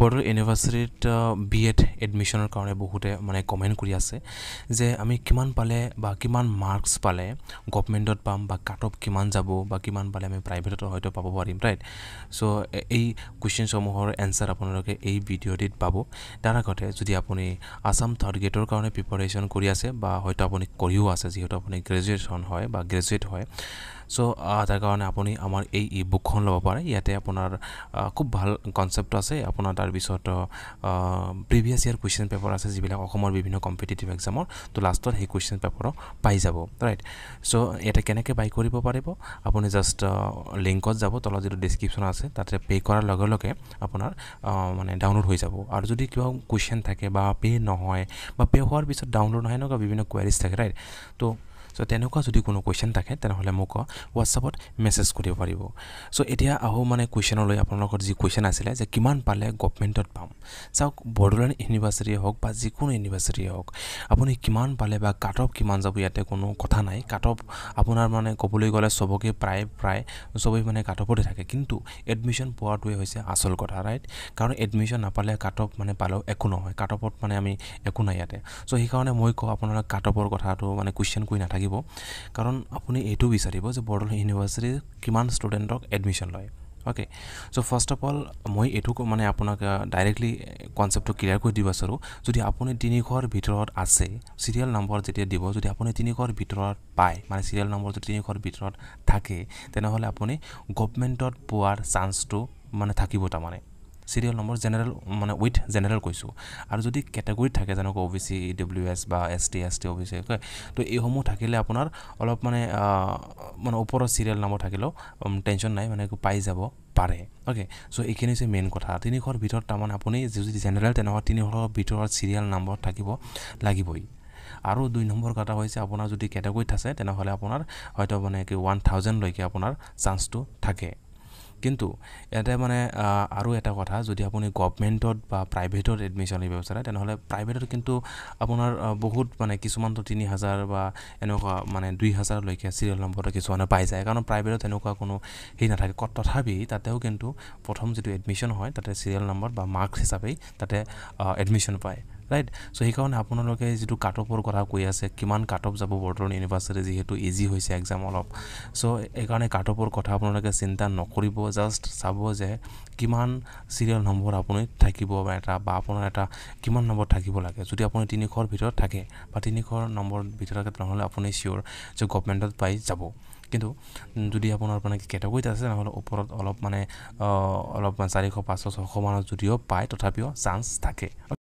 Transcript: Bodoland University B.Ed admissioner কাৰণে বহুতে মানে কমেন্ট কৰি আছে যে আমি কিমান পালে বা কিমান মার্কস পালে গভর্নমেন্টত পাম বা কাট অফ কিমান যাব বা কিমান পালে আমি প্রাইভেটত হয়তো পাব পাৰিম ৰাইট সো এই কোশ্চেন সমূহৰ আনসাৰ আপোনালোকে এই ভিডিওটিত পাব তাৰ আগতে যদি আপুনি আসাম থাৰ্ড গ্ৰেডৰ কাৰণে প্ৰিপাৰেশন কৰি আছে বা হয়তো আপুনি কৰিও আছে যেহেতু আপুনি গ্ৰাজুয়েশন হয় বা গ্ৰাজুয়েট হয় সো তাৰ কাৰণে আপুনি আমাৰ এই ইবুকখন লব পাৰে ইয়াতে আপোনাৰ খুব ভাল কনসেপ্ট আছে আপোনাৰ তাৰ বিষয়ত প্ৰিভিয়াস ইয়াৰ কোশ্চেন পেপাৰ আছে যেবিলাক অসমৰ বিভিন্ন কম্পিটিটিভ এক্সামৰ তো লাষ্টৰ হে কোশ্চেন পেপাৰ পাই যাব ৰাইট সো এটা কেনেকৈ বাই কৰিব পাৰিব আপুনি জাস্ট লিংকত যাব তলৰ যে ডেসক্ৰিপচন আছে তাতে পে কৰাৰ লগে লগে আপোনাৰ মানে ডাউনলোড হৈ যাব আৰু যদি কিবা কোশ্চেন থাকে বা পে নহয় বা পে হোৱাৰ পিছত ডাউনলোড নহয় নগা বিভিন্ন কোৱেৰিজ থাকে ৰাইট তো So তেনকা যদি কোনো কোশ্চেন থাকে তেনহলে মোক WhatsAppত মেসেজ কৰিব পাৰিব সো এতিয়া আহো মানে কোশ্চেন লৈ আপোনালোকৰ যি কোশ্চেন আছিল যে কিমান পালে গভৰ্নমেন্টত পাম চাওক বড়োলেণ্ড ইউনিভাৰ্সিটি হওক বা যি কোনো ইউনিভাৰ্সিটি হওক আপুনি কিমান পালে বা কাট অফ কিমান যাব ইয়াতে কোনো কথা নাই কাট অফ আপোনাৰ মানে কবলৈ গলে সবকে প্ৰায় সবই মানে কাট অফতে থাকে কিন্তু এডমিশন পোৱাটোৱে হৈছে আসল কথা ৰাইট কাৰণ এডমিশন নাপালে কাট অফ মানে পালো একো নহয় কাট অফত মানে আমি একো নাই ইয়াতে সো এই কাৰণে মই কও আপোনালোক কাট অফৰ কথাটো মানে কোশ্চেন কই না Karon apuni A2 visaribo, the Bodoland University, Kiman student rock admission lawyer. Okay, so first of all, moi etuko mane aponaka directly concept to clear koi dibasaru. So the apone tinikhor bitror ase serial number jetia dibo. So the apone tinikhor bitror pai, mane serial number tinikhor bitror thake. Then hole apone government or poor chance to mane thakibo ta mane. Serial number general mane with general কৈছো আৰু যদি category থাকে জানো OBC EWS বা ST ST OBC তো এই হমো থাকিলে আপোনাৰ অলপ মানে ওপৰ serial number থাকিলো টেনশন নাই মানে পাই যাব পাৰে ওকে সো এখিনি সে মেইন কথা তিনিখৰ ভিতৰত তামান আপুনি যদি জেনাৰেল তেনহ তিনিখৰ ভিতৰত serial number থাকিব লাগিবই আৰু 2 নম্বৰ কথা হৈছে আপোনাৰ যদি ক্যাটাগৰি থাকে তেনহলে আপোনাৰ হয়তো মানে 1000 লৈকে আপোনাৰ চান্স টু থাকে কিন্তু এটা মানে আৰু এটা কথা যদি আপুনি গভৰ্নমেন্টত বা প্ৰাইভেটৰ এডমিশন লৈ ব্যৱস্থা তেন হলে প্ৰাইভেটৰ কিন্তু আপোনাৰ বহুত মানে কিছুমান তো 3000 বা এনেকুৱা মানে 2000 লৈকে সিৰিয়াল নম্বৰ কিছুমান পাই যায় কাৰণ প্ৰাইভেটত এনেকুৱা কোনো হেই নাথাকে তথাপি তাতেও কিন্তু প্ৰথম যেটো এডমিশন হয় তাতে সিৰিয়াল নম্বৰ বা মার্কস হিচাপে তাতে এডমিশন পায় Right, so he can happen on is to cut off or Korakuas, Kiman cut off the Bodoland University here to easy who is exam all up. So a can a cut off or Kotaponaga Sinta Nokuribo just Saboze Kiman serial number upon it, Takibo, Baponata, Kiman number Takibolaka. So the opponent in a core bitter take, but in a core number bitter upon a sure, so government by Zabo. কিন্তু যদি আপোনাৰ মানে category আছে নহলে ওপৰত অলপ মানে অলপ 450 600 মানৰ যদিও পায় তথাপিও চান্স থাকে